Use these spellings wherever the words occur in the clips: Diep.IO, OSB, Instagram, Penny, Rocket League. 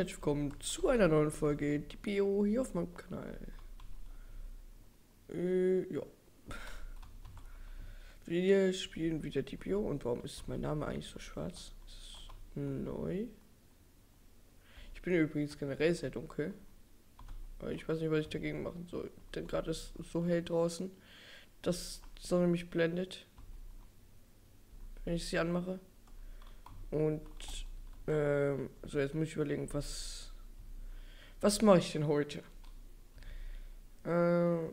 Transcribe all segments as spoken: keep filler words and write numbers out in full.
Herzlich willkommen zu einer neuen Folge Diep.I O hier auf meinem Kanal. Äh, ja. Wir spielen wieder Diep.I O und warum ist mein Name eigentlich so schwarz? Das ist neu. Ich bin übrigens generell sehr dunkel. Aber ich weiß nicht, was ich dagegen machen soll. Denn gerade ist es so hell draußen, dass die Sonne mich blendet, wenn ich sie anmache. Und so, jetzt muss ich überlegen, was was mache ich denn heute? Äh,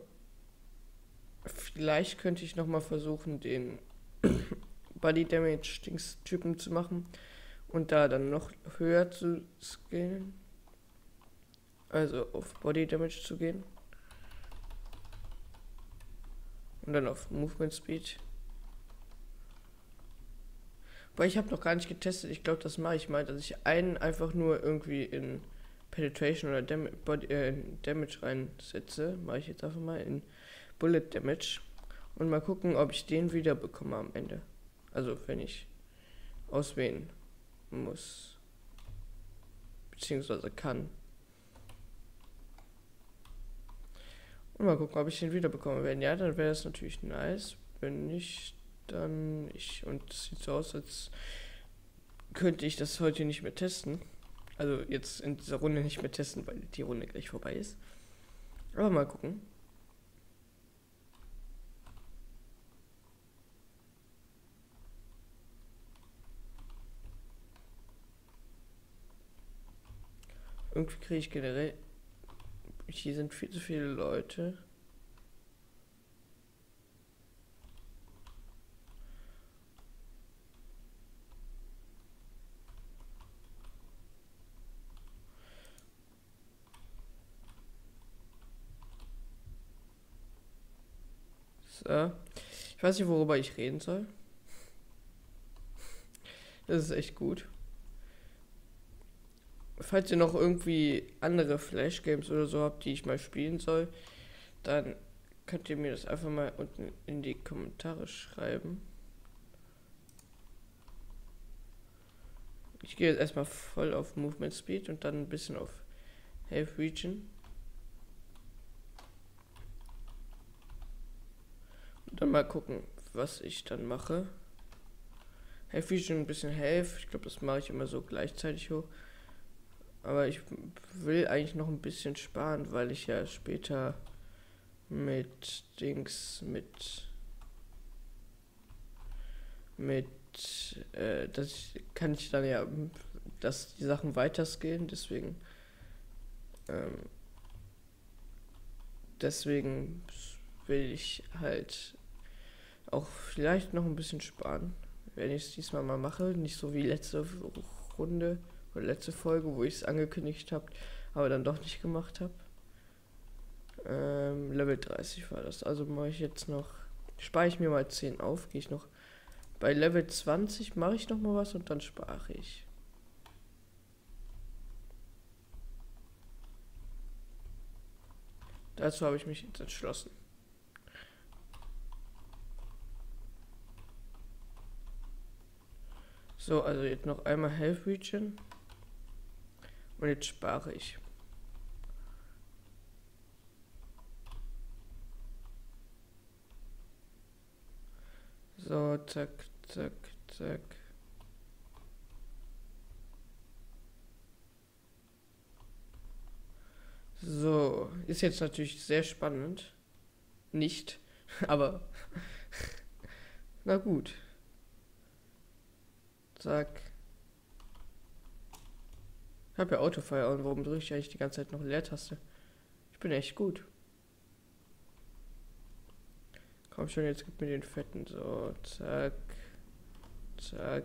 vielleicht könnte ich nochmal versuchen, den Body Damage Dings Typen zu machen und da dann noch höher zu scalen. Also auf Body Damage zu gehen. Und dann auf Movement Speed. Weil ich habe noch gar nicht getestet, ich glaube, das mache ich mal, dass ich einen einfach nur irgendwie in Penetration oder Dam Body, äh, in Damage reinsetze. Mache ich jetzt einfach mal in Bullet Damage und mal gucken, ob ich den wieder bekomme am Ende. Also, wenn ich auswählen muss, beziehungsweise kann. Und mal gucken, ob ich den wieder bekomme. Wenn ja, dann wäre das natürlich nice. Wenn nicht, dann ich, und es sieht so aus, als könnte ich das heute nicht mehr testen. Also jetzt in dieser Runde nicht mehr testen, weil die Runde gleich vorbei ist. Aber mal gucken. Irgendwie kriege ich generell... Hier sind viel zu viele Leute. Ich weiß nicht, worüber ich reden soll. Das ist echt gut. Falls ihr noch irgendwie andere Flash-Games oder so habt, die ich mal spielen soll, dann könnt ihr mir das einfach mal unten in die Kommentare schreiben. Ich gehe jetzt erstmal voll auf Movement Speed und dann ein bisschen auf Health Region. Dann mal gucken, was ich dann mache. Health Vision, ein bisschen Health. Ich glaube, das mache ich immer so gleichzeitig hoch. Aber ich will eigentlich noch ein bisschen sparen, weil ich ja später mit Dings, mit... Mit... Äh, das kann ich dann ja... Dass die Sachen weiter scalen, deswegen... Ähm, deswegen will ich halt... auch vielleicht noch ein bisschen sparen, wenn ich es diesmal mal mache. Nicht so wie letzte Runde oder letzte Folge, wo ich es angekündigt habe, aber dann doch nicht gemacht habe. Ähm, Level dreißig war das. Also mache ich jetzt noch, spare ich mir mal zehn auf, gehe ich noch bei Level zwanzig, mache ich noch mal was und dann spare ich. Dazu habe ich mich jetzt entschlossen. So, also jetzt noch einmal Health Region und jetzt spare ich. So, zack, zack, zack. So, ist jetzt natürlich sehr spannend. Nicht, aber na gut. Zack. Ich habe ja Autofire und warum drücke ich eigentlich die ganze Zeit noch Leertaste? Ich bin echt gut. Komm schon, jetzt gib mir den fetten. So, zack. Zack.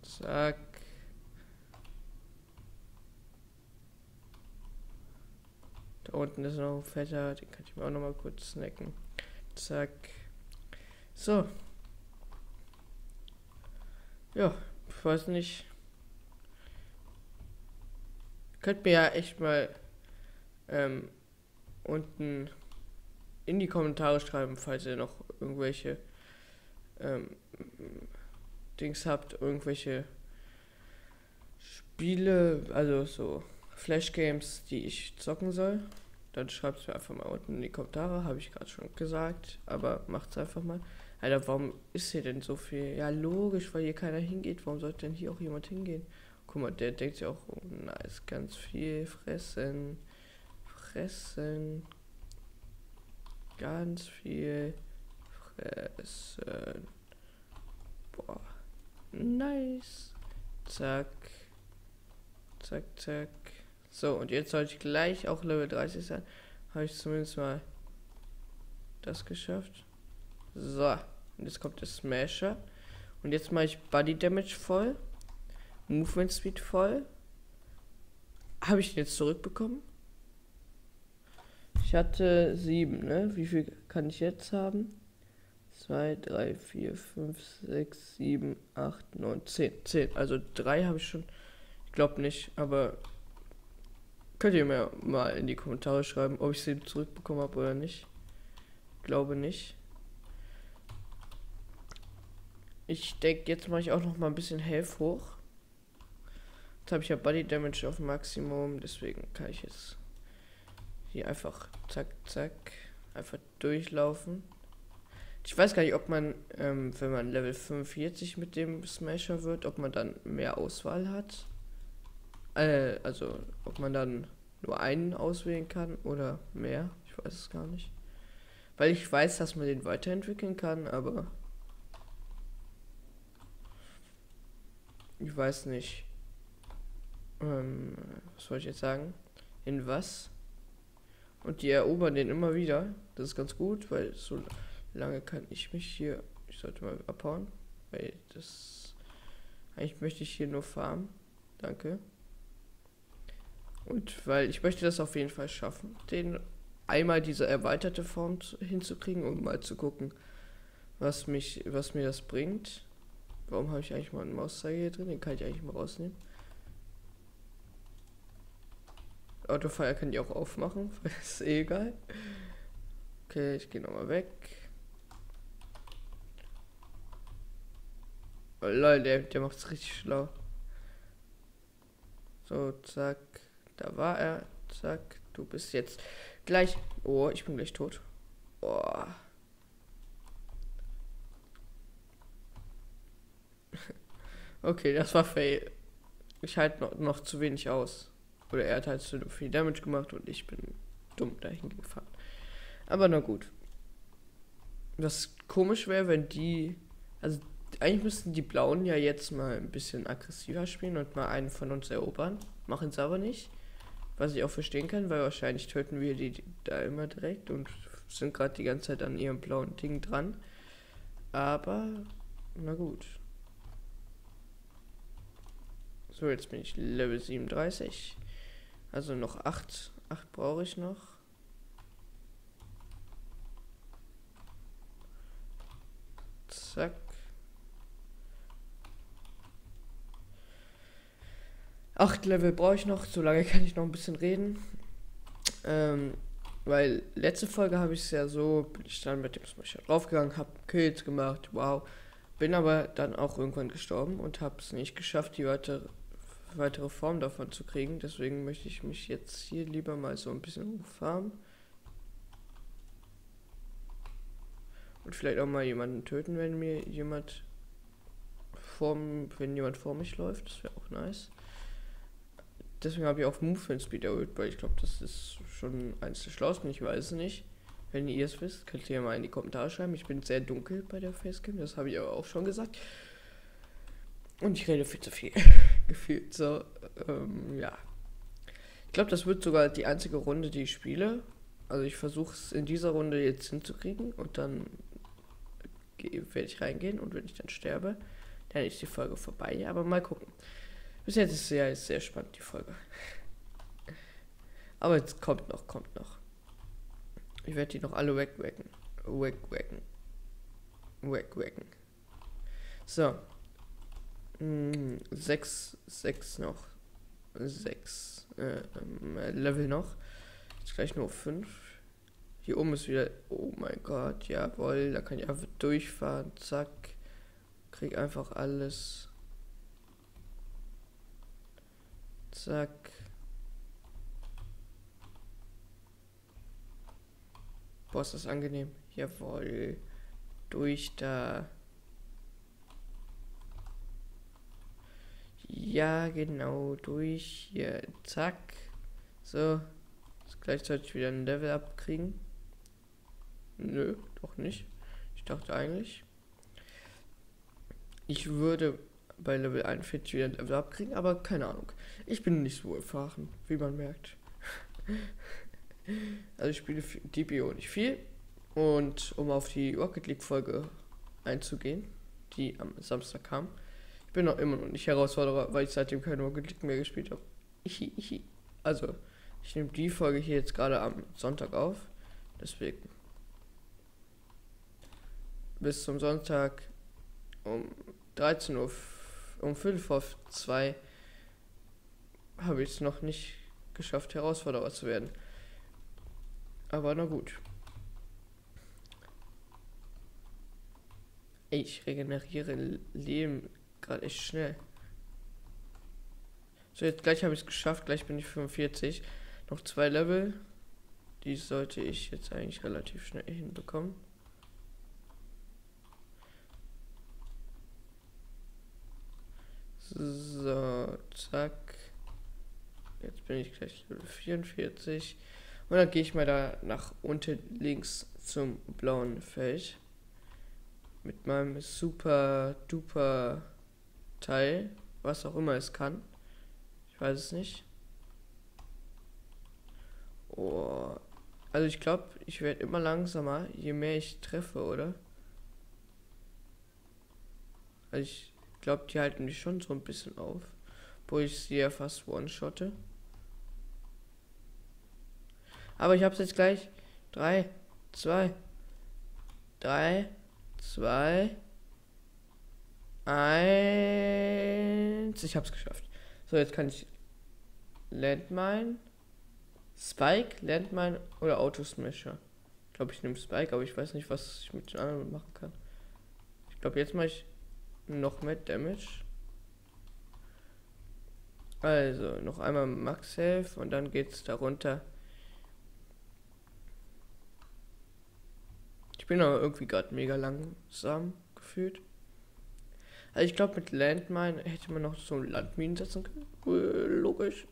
Zack. Da unten ist noch ein fetter, den kann ich mir auch noch mal kurz snacken. Zack. So. Ja, ich weiß nicht. Könnt mir ja echt mal ähm, unten in die Kommentare schreiben, falls ihr noch irgendwelche ähm, Dings habt, irgendwelche Spiele, also so Flash-Games, die ich zocken soll, dann schreibt es mir einfach mal unten in die Kommentare, habe ich gerade schon gesagt, aber macht's einfach mal. Alter, warum ist hier denn so viel? Ja, logisch, weil hier keiner hingeht. Warum sollte denn hier auch jemand hingehen? Guck mal, der denkt sich auch, oh, nice, ganz viel fressen, fressen, ganz viel fressen. Boah, nice. Zack, zack, zack. So, und jetzt sollte ich gleich auch Level dreißig sein. Habe ich zumindest mal das geschafft. So, und jetzt kommt der Smasher. Und jetzt mache ich Body Damage voll. Movement Speed voll. Habe ich den jetzt zurückbekommen? Ich hatte sieben, ne? Wie viel kann ich jetzt haben? zwei, drei, vier, fünf, sechs, sieben, acht, neun, zehn. zehn. Also drei habe ich schon. Ich glaube nicht, aber könnt ihr mir mal in die Kommentare schreiben, ob ich sie zurückbekommen habe oder nicht. Glaube nicht. Ich denke, jetzt mache ich auch noch mal ein bisschen Health hoch. Jetzt habe ich ja Body Damage auf Maximum, deswegen kann ich jetzt hier einfach zack, zack, einfach durchlaufen. Ich weiß gar nicht, ob man, ähm, wenn man Level fünfundvierzig mit dem Smasher wird, ob man dann mehr Auswahl hat. Äh, also, ob man dann nur einen auswählen kann oder mehr. Ich weiß es gar nicht. Weil ich weiß, dass man den weiterentwickeln kann, aber ich weiß nicht. Ähm, was soll ich jetzt sagen? In was? Und die erobern den immer wieder. Das ist ganz gut, weil so lange kann ich mich hier. Ich sollte mal abhauen. Weil das. Eigentlich möchte ich hier nur farmen. Danke. Und weil ich möchte das auf jeden Fall schaffen, den einmal diese erweiterte Form hinzukriegen, um mal zu gucken, was mich, was mir das bringt. Warum habe ich eigentlich mal einen Mauszeiger hier drin? Den kann ich eigentlich mal rausnehmen. Autofire kann ich auch aufmachen, weil das ist eh egal. Okay, ich gehe nochmal weg. Oh lol, der, der macht es richtig schlau. So, zack. Da war er. Zack, du bist jetzt gleich. Oh, ich bin gleich tot. Oh. Okay, das war fail. Ich halte noch, noch zu wenig aus. Oder er hat halt zu viel Damage gemacht und ich bin dumm dahin gefahren. Aber na gut. Was komisch wäre, wenn die. Also eigentlich müssten die Blauen ja jetzt mal ein bisschen aggressiver spielen und mal einen von uns erobern. Machen es aber nicht. Was ich auch verstehen kann, weil wahrscheinlich töten wir die da immer direkt und sind gerade die ganze Zeit an ihrem blauen Ding dran. Aber na gut. So, jetzt bin ich Level siebenunddreißig. Also noch acht. acht brauche ich noch. Zack. acht Level brauche ich noch. So lange kann ich noch ein bisschen reden. Ähm, weil letzte Folge habe ich es ja so, bin ich dann mit dem Smasher draufgegangen, habe Kills gemacht, wow. Bin aber dann auch irgendwann gestorben und habe es nicht geschafft, die weitere weitere Form davon zu kriegen, deswegen möchte ich mich jetzt hier lieber mal so ein bisschen hochfarmen und vielleicht auch mal jemanden töten, wenn mir jemand vor, wenn jemand vor mich läuft, das wäre auch nice. Deswegen habe ich auch Movement Speed erhöht, weil ich glaube, das ist schon eins der schlauesten, ich weiß es nicht. Wenn ihr es wisst, könnt ihr mal in die Kommentare schreiben. Ich bin sehr dunkel bei der Facecam, das habe ich aber auch schon gesagt. Und ich rede viel zu viel. Gefühlt so. Ähm, ja. Ich glaube, das wird sogar die einzige Runde, die ich spiele. Also ich versuche es in dieser Runde jetzt hinzukriegen. Und dann werde ich reingehen. Und wenn ich dann sterbe, dann ist die Folge vorbei. Aber mal gucken. Bis jetzt ist es sehr, sehr spannend, die Folge. Aber jetzt kommt noch, kommt noch. Ich werde die noch alle wegwecken. Wegwecken. Wegwecken. So. sechs, sechs noch. sechs äh, äh, Level noch. Jetzt gleich nur fünf. Hier oben ist wieder. Oh mein Gott, jawohl. Da kann ich einfach durchfahren. Zack. Krieg einfach alles. Zack. Boah, ist das angenehm. Jawohl. Durch da. Ja, genau. Durch hier. Zack. So. Gleich sollte ich wieder ein Level abkriegen. Nö, doch nicht. Ich dachte eigentlich, ich würde bei Level einundvierzig wieder ein Level abkriegen, aber keine Ahnung. Ich bin nicht so erfahren, wie man merkt. Also ich spiele Diep Punkt I O nicht viel. Und um auf die Rocket League Folge einzugehen, die am Samstag kam. Ich bin noch immer noch nicht Herausforderer, weil ich seitdem keine Rocket League mehr gespielt habe. Also, ich nehme die Folge hier jetzt gerade am Sonntag auf. Deswegen. Bis zum Sonntag um dreizehn Uhr, um viertel vor zwei habe ich es noch nicht geschafft, Herausforderer zu werden. Aber na gut. Ich regeneriere Leben gerade echt schnell. So, jetzt gleich habe ich es geschafft, gleich bin ich fünfundvierzig. Noch zwei Level. Die sollte ich jetzt eigentlich relativ schnell hinbekommen. So, zack. Jetzt bin ich gleich Level vierundvierzig. Und dann gehe ich mal da nach unten links zum blauen Feld. Mit meinem super duper Teil. Was auch immer es kann. Ich weiß es nicht. Oh. Also ich glaube, ich werde immer langsamer, je mehr ich treffe, oder? Also ich glaube, die halten mich schon so ein bisschen auf. Wo ich sie ja fast one-shotte. Aber ich hab's jetzt gleich. drei, zwei, drei, zwei, eins. Ich hab's geschafft. So, jetzt kann ich Landmine, Spike, Landmine oder Autosmasher. Ich glaube, ich nehme Spike, aber ich weiß nicht, was ich mit den anderen machen kann. Ich glaube, jetzt mache ich noch mehr Damage. Also, noch einmal Max Health und dann geht es darunter. Ich bin aber irgendwie gerade mega langsam gefühlt. Also ich glaube, mit Landmine hätte man noch so Landminen setzen können. Logisch.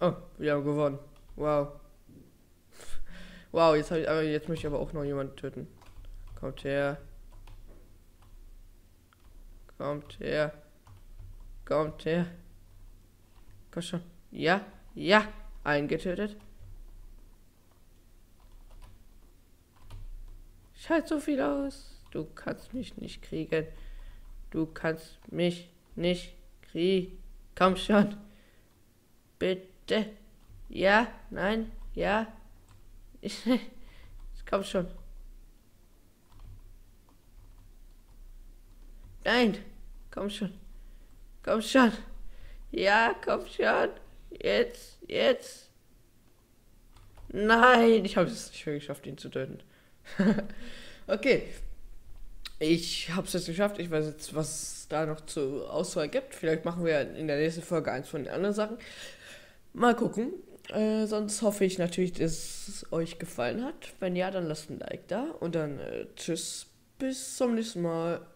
Oh, wir haben gewonnen. Wow. Wow, jetzt habe ich aber, jetzt möchte ich aber auch noch jemanden töten. Kommt her. Kommt her. Kommt her. Komm schon. Ja, ja. Eingetötet. Ich halte so viel aus. Du kannst mich nicht kriegen. Du kannst mich nicht kriegen. Komm schon. Bitte. Ja, nein, ja. Ich komm schon. Nein. Komm schon. Komm schon. Ja, komm schon. Jetzt, jetzt. Nein. Ich habe es nicht mehr geschafft, ihn zu töten. Okay, ich habe es jetzt geschafft. Ich weiß jetzt, was es da noch zur Auswahl gibt. Vielleicht machen wir in der nächsten Folge eins von den anderen Sachen. Mal gucken. Äh, sonst hoffe ich natürlich, dass es euch gefallen hat. Wenn ja, dann lasst ein Like da. Und dann äh, tschüss, bis zum nächsten Mal.